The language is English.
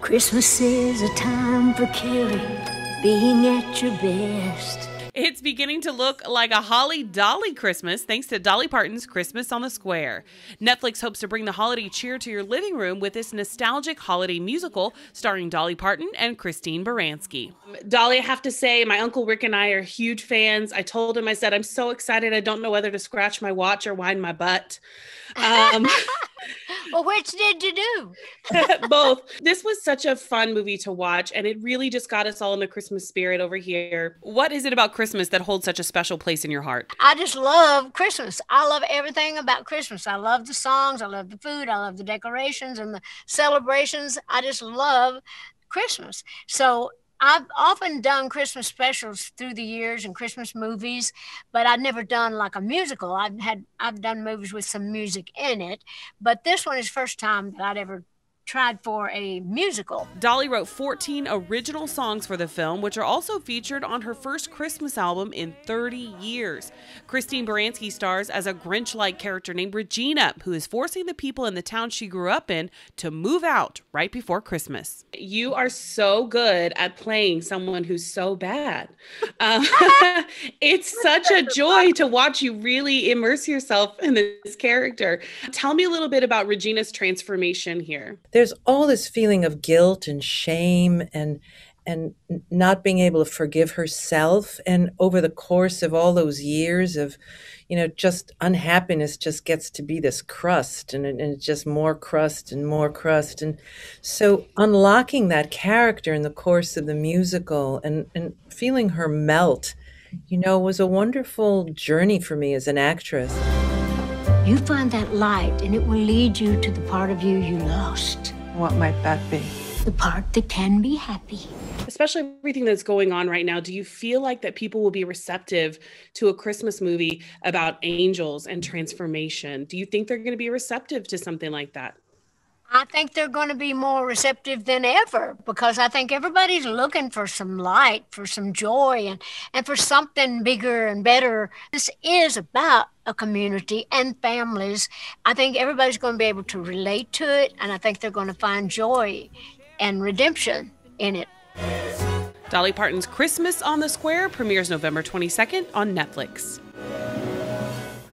Christmas is a time for caring, being at your best. It's beginning to look like a Holly Dolly Christmas thanks to Dolly Parton's Christmas on the Square. Netflix hopes to bring the holiday cheer to your living room with this nostalgic holiday musical starring Dolly Parton and Christine Baranski. Dolly, I have to say, my Uncle Rick and I are huge fans. I told him, I said, I'm so excited. I don't know whether to scratch my watch or wind my butt. Well, which did you do? Both. This was such a fun movie to watch, and it really just got us all in the Christmas spirit over here. What is it about Christmas that holds such a special place in your heart? I just love Christmas. I love everything about Christmas. I love the songs. I love the food. I love the decorations and the celebrations. I just love Christmas. So I've often done Christmas specials through the years and Christmas movies, but I've never done like a musical. I've done movies with some music in it, but this one is the first time that I'd ever tried for a musical. Dolly wrote 14 original songs for the film, which are also featured on her first Christmas album in 30 years. Christine Baranski stars as a Grinch-like character named Regina, who is forcing the people in the town she grew up in to move out right before Christmas. You are so good at playing someone who's so bad. It's such a joy to watch you really immerse yourself in this character. Tell me a little bit about Regina's transformation here. There's all this feeling of guilt and shame and not being able to forgive herself. And over the course of all those years of, just unhappiness just gets to be this crust, and it's just more crust and more crust. And so unlocking that character in the course of the musical and feeling her melt, was a wonderful journey for me as an actress. You find that light, and it will lead you to the part of you lost. What might that be? The part that can be happy. Especially everything that's going on right now, do you feel like that people will be receptive to a Christmas movie about angels and transformation? Do you think they're going to be receptive to something like that? I think they're going to be more receptive than ever, because I think everybody's looking for some light, for some joy, and for something bigger and better. This is about a community and families. I think everybody's going to be able to relate to it, and I think they're going to find joy and redemption in it. Dolly Parton's Christmas on the Square premieres November 22nd on Netflix.